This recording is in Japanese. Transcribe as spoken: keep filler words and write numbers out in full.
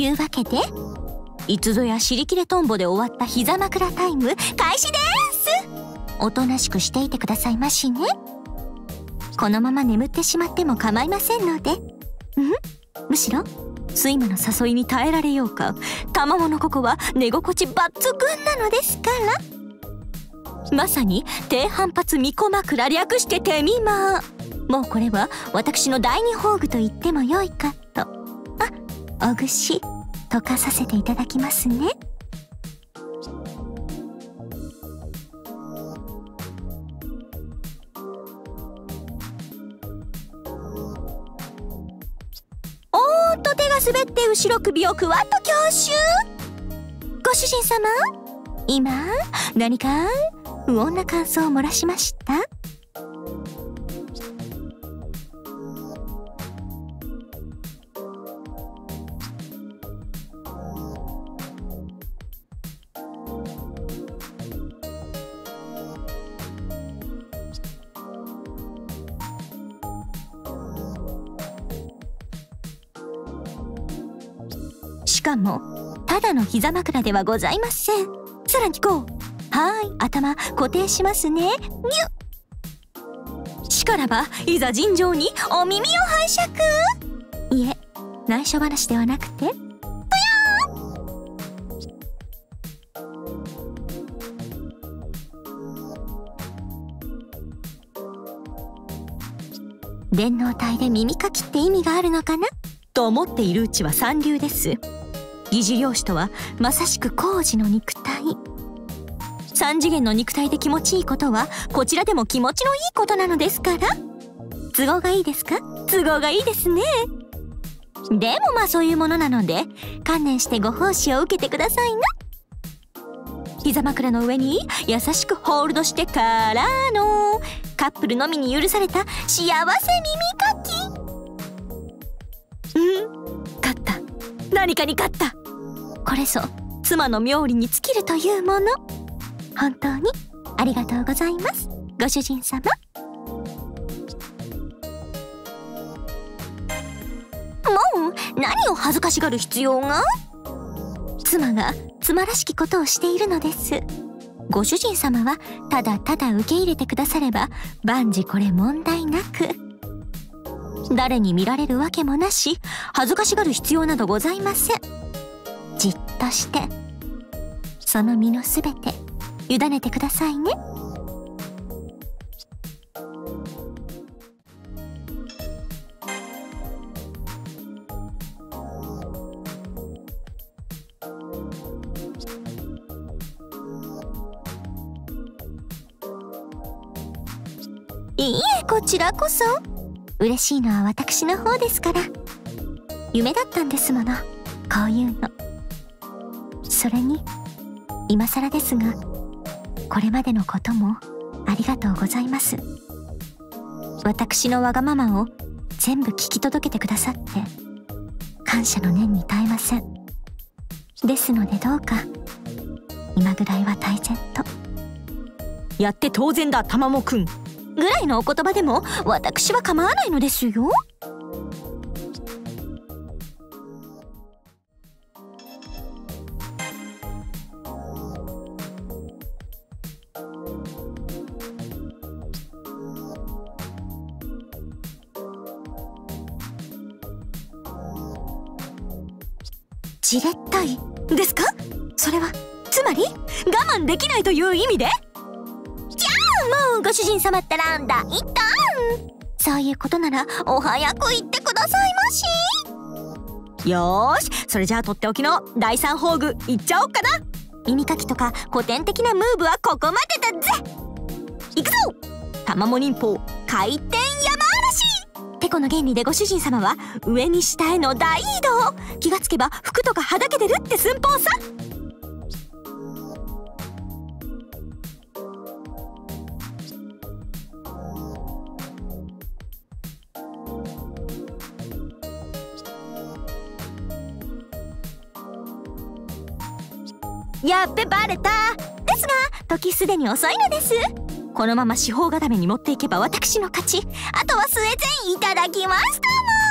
いうわけで、いつぞや尻切れトンボで終わった膝枕タイム開始です。おとなしくしていてくださいましね。このまま眠ってしまっても構いませんので、んむしろ睡魔の誘いに耐えられようか、卵のここは寝心地抜群なのですから。まさに低反発巫女枕、略してテミマー。もうこれは私の第二宝具と言ってもよいかと。あ、おぐし溶かさせていただきますね。おーっと手が滑って後ろ首をくわっと強襲。ご主人様、今何か不穏な感想を漏らしました。しかもただの膝枕ではございません。さらにこう、はーい、頭固定しますね。にゅっしからばいざ尋常にお耳を拝借。いえ、内緒話ではなくて、うやー電脳体で耳かきって意味があるのかなと思っているうちは三流です。疑似漁師とはまさしく工事の肉体。三次元の肉体で気持ちいいことはこちらでも気持ちのいいことなのですから。都合がいいですか？都合がいいですね。でもまあそういうものなので、観念してご奉仕を受けてくださいな。膝枕の上に優しくホールドしてからのカップルのみに許された幸せ耳かき。うん、勝った。何かに勝った。これぞ妻の冥利に尽きるというもの。本当にありがとうございます、ご主人様。もう何を恥ずかしがる必要が。妻が妻らしきことをしているのです。ご主人様はただただ受け入れてくだされば万事これ問題なく、誰に見られるわけもなし、恥ずかしがる必要などございません。じっとしてその身のすべて委ねてくださいね。いいえ、こちらこそ。嬉しいのは私の方ですから。夢だったんですもの、こういうの。それに今更ですが、これまでのこともありがとうございます。私のわがままを全部聞き届けてくださって感謝の念に耐えません。ですのでどうか今ぐらいは大然と。やって当然だ、玉藻くんぐらいのお言葉でも私は構わないのですよ。じれったいですか？それはつまり我慢できないという意味で？もうご主人様ったらんだ一旦。そういうことならお早く言ってくださいまし。よーし、それじゃあとっておきの第三宝具いっちゃおっかな。耳かきとか古典的なムーブはここまでだぜ。いくぞ、玉藻忍法回転山嵐。てこの原理でご主人様は上に下への大移動。気がつけば服とかはだけてるって寸法さ。やっべ、バレた。ですが時すでに遅いのです。このまま四方固めに持っていけば私の勝ち。あとは末膳いただきますとも。